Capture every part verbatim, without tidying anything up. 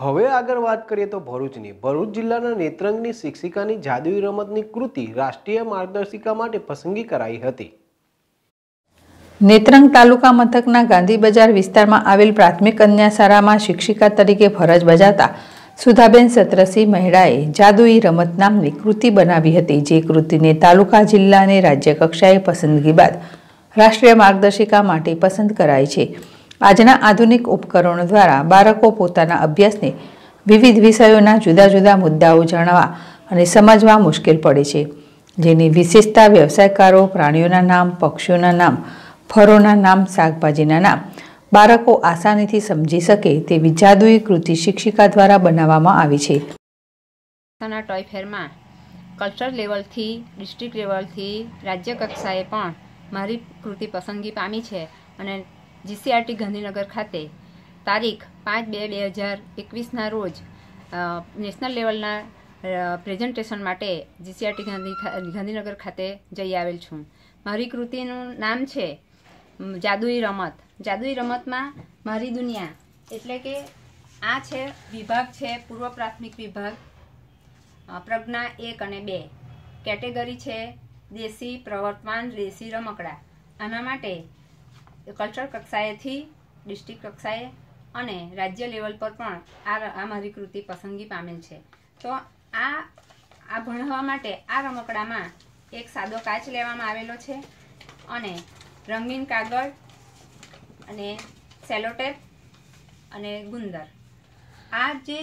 હવે આગળ વાત કરીએ તો ભરૂચની ભરૂચ જિલ્લાના નેત્રંગની શિક્ષિકાની જાદુઈ રમતની કૃતિ રાષ્ટ્રીય માર્ગદર્શિકા માટે પસંદગી કરાઈ હતી। નેત્રંગ તાલુકા મથકના ગાંધી બજાર વિસ્તારમાં આવેલ પ્રાથમિક કન્યા શાળામાં શિક્ષિકા તરીકે ફરજ બજાવતા સુધાબેન સત્રસિંહ મહેરાએ જાદુઈ રમત નામની કૃતિ બનાવી હતી, જે કૃતિને તાલુકા, જિલ્લા અને રાજ્ય કક્ષાએ પસંદગી બાદ રાષ્ટ્રીય માર્ગદર્શિકા માટે પસંદ કરાઈ છે। આજના આધુનિક ઉપકરણો દ્વારા બાળકો પોતાના અભ્યાસને વિવિધ વિષયોના જુદા જુદા મુદ્દાઓ જાણવા અને સમજવા મુશ્કેલ પડે છે, જેની વિશેષતા વ્યવસાયકારો પ્રાણીઓના નામ, પક્ષીઓના નામ, ફળોના નામ, શાકભાજીના નામ બાળકો આસાનીથી સમજી શકે તેવી જાદુઈ કૃતિ શિક્ષિકા દ્વારા બનાવવામાં આવી છે। ટોય ફેરમાં કલ્ચર લેવલથી ડિસ્ટ્રિક્ટ લેવલથી રાજ્ય કક્ષાએ પણ મારી કૃતિ પસંદગી પામી છે અને G C R T Gandhinagar खाते तारीख पाँच बे बे हज़ार एकवीस रोज नेशनल लेवल प्रेजेंटेशन माटे G C R T Gandhi Gandhinagar खाते जई आवेल छूं। मारी कृतिनु नाम छे जादुई रमत। जादुई रमत में मारी दुनिया एटले के आ छे विभाग छे पूर्व प्राथमिक विभाग प्रज्ञा एक अने बे, कैटेगरी छे देशी प्रवर्तमान देशी रमकड़ा। आना माटे कल्चर कक्षाए थी डिस्ट्रिक्ट कक्षाए अने राज्य लेवल पर पण आ आ मारी कृति पसंदगी पामेल छे। तो आ आ भणवा माटे आ रमकड़ामां एक सादो काच लेवामां आवेलो छे अने रंगीन कागळ अने सेलोटेप अने गुंदर आ जे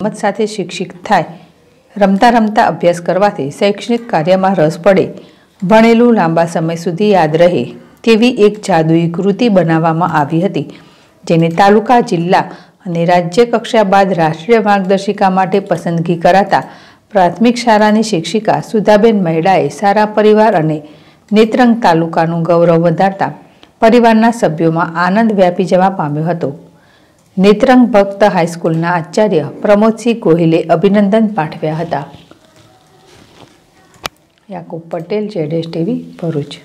मत साथे शिक्षित थाय। रमता रमता अभ्यास करवाथी शैक्षणिक कार्यमां रस पड़े, भणेलुं लांबा समय सुधी याद रहे तेवी एक जादुई कृति बनावવામાં આવી હતી, જેને તાલુકા, જિલ્લા અને રાજ્ય કક્ષા બાદ રાષ્ટ્રીય માર્ગદર્શિકા માટે પસંદગી કરાતા પ્રાથમિક શાળાની શિક્ષિકા સુધાબેન મહેડાએ સારા પરિવાર અને નેત્રંગ તાલુકાનું ગૌરવ વધારતા પરિવારના સભ્યોમાં આનંદ વ્યાપી જવા પામ્યો હતો। નેત્રંગ ભક્ત હાઈસ્કૂલના આચાર્ય પ્રમોદજી ગોहिले અભિનંદન પાઠવ્યા હતા। યાકૂબ પટેલ, જેએસટીવી, ભરૂચ।